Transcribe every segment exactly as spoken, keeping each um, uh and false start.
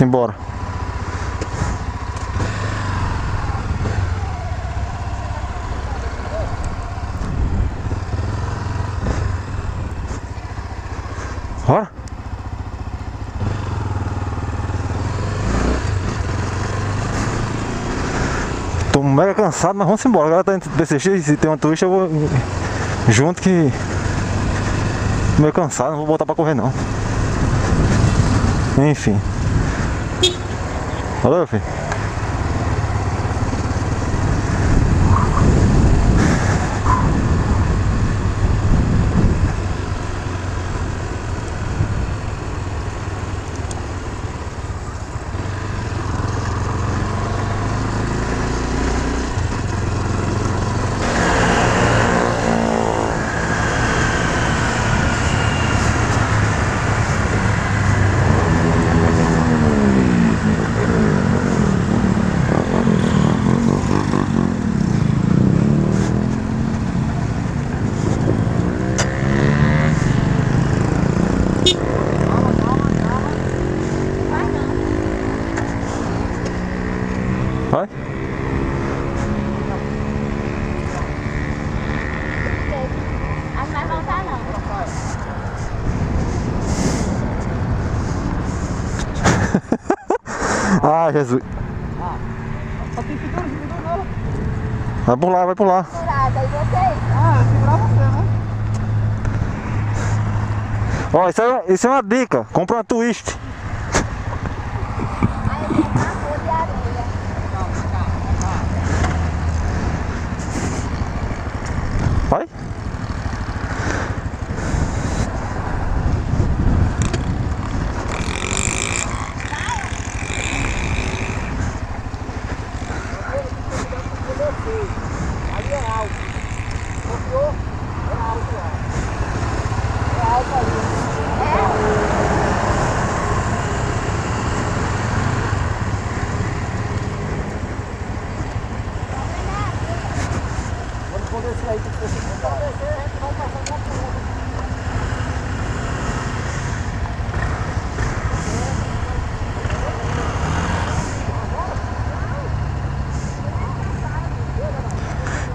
Simbora. Bora. Tô mega cansado, mas vamos embora. Agora tá dentro do P C X, se tem uma twist eu vou junto que... Tô meio cansado, não vou voltar pra correr não. Enfim. Valeu, filho. Vai? Acho que vai voltar não. Ah, Jesus. Vai pular, vai pular. Ah, segurar você, né? Ó, isso é, isso é uma dica. Compra uma twist. Vai? Ali é alto. Copiou? É alto, ó. É alto ali.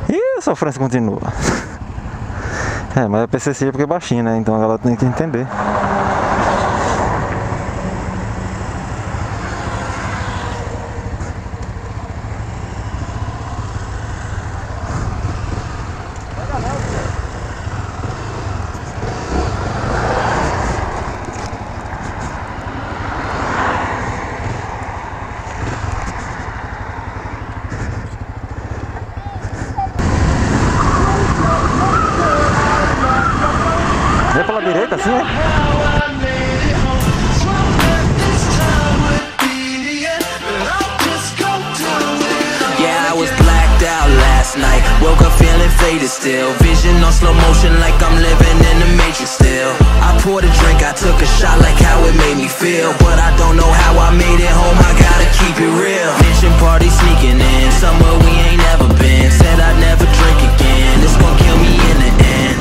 E a sofrência continua. É, mas a P C C é porque é baixinho, né? Então ela tem que entender. Direita assim, né? Yeah, I was blacked out last night. Woke up feeling faded still. Vision on slow motion like I'm living in the Matrix still. I poured a drink, I took a shot like how it made me feel. But I don't know how I made it home, I gotta keep it real. Mission party sneaking in, somewhere we ain't never been. Said I'd never drink again, this gon' kill me in the end.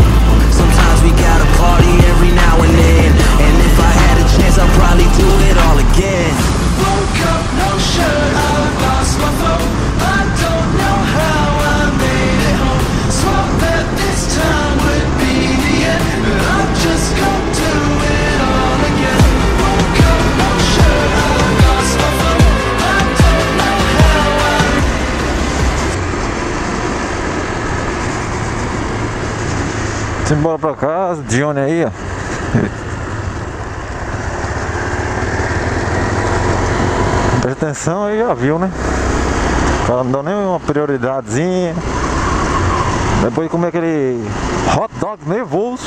Sometimes we gotta party every now and then. And if I had a chance, I'd probably do it all again. Woke up, no shirt, I lost my phone. I don't know how I made it home. Swore that this time would be the end, but I'm just gonna do it all again. Woke up, no shirt, I lost my phone. I don't know how I made it. Simbora pra casa, Dione aí, ó. Presta atenção aí, já viu, né? Ela não deu nem uma prioridadezinha. Depois de comer aquele hot dog nervoso.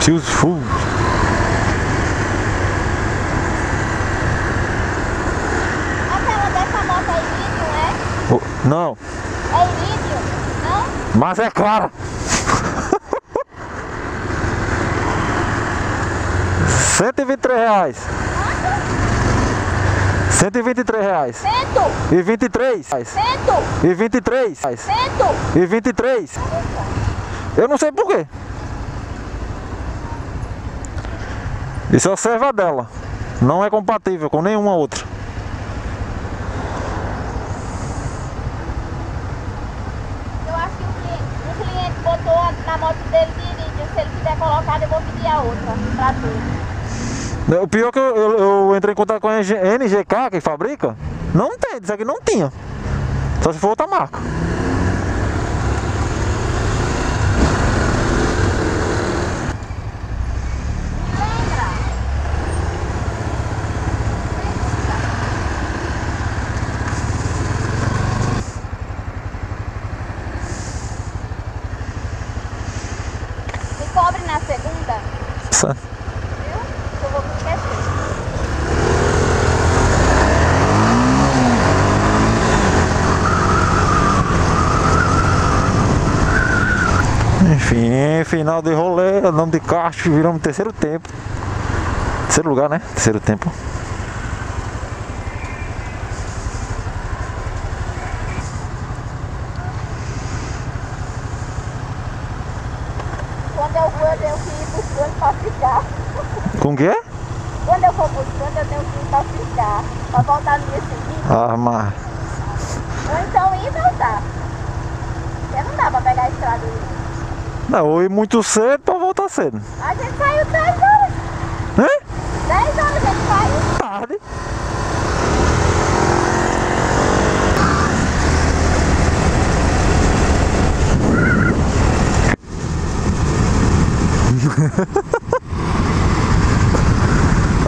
Choose food. Aquela dessa moto é lítio, né? Não. É lítio, não? Mas é claro. cento e vinte e três reais. cento e vinte e três reais. Cento. E vinte e três. Cento. E vinte e três. Cento. E vinte e três. Eu não sei por quê. Isso é a serva dela. Não é compatível com nenhuma outra. Eu acho que o cliente, o cliente botou na moto dele dirige. Se ele quiser colocar, eu vou pedir a outra pra tu. O pior é que eu, eu, eu entrei em contato com a N G K, que fabrica. Não tem, isso aqui não tinha. Só se for outra marca. Cobre na segunda. Sim. Viu? Eu vou me esquecer. Enfim, final de rolê, andamos de kart, viramos terceiro tempo. Terceiro lugar, né? Terceiro tempo. Quando eu vou, eu tenho que ir buscando pra ficar. Com o quê? Quando eu for buscando, eu tenho que ir pra ficar. Pra voltar no dia seguinte. Ah, mas... Ou então ir e voltar. Porque não dá pra pegar a estrada aí. Não, ou ir muito cedo pra voltar cedo. A gente saiu dez horas. Hã? dez horas a gente saiu. Tarde.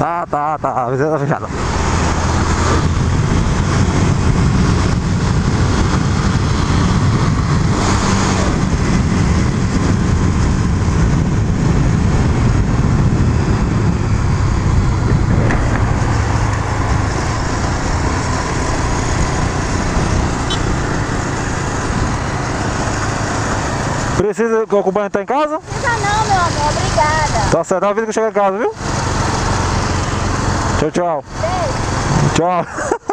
Ah, tá, tá, a viseira tá fechada. Precisa que o acompanhante tá em casa? Precisa não, meu amor, obrigada. Tá certo, dá uma vida que eu chego em casa, viu? Tchau, tchau. Beijo. Tchau.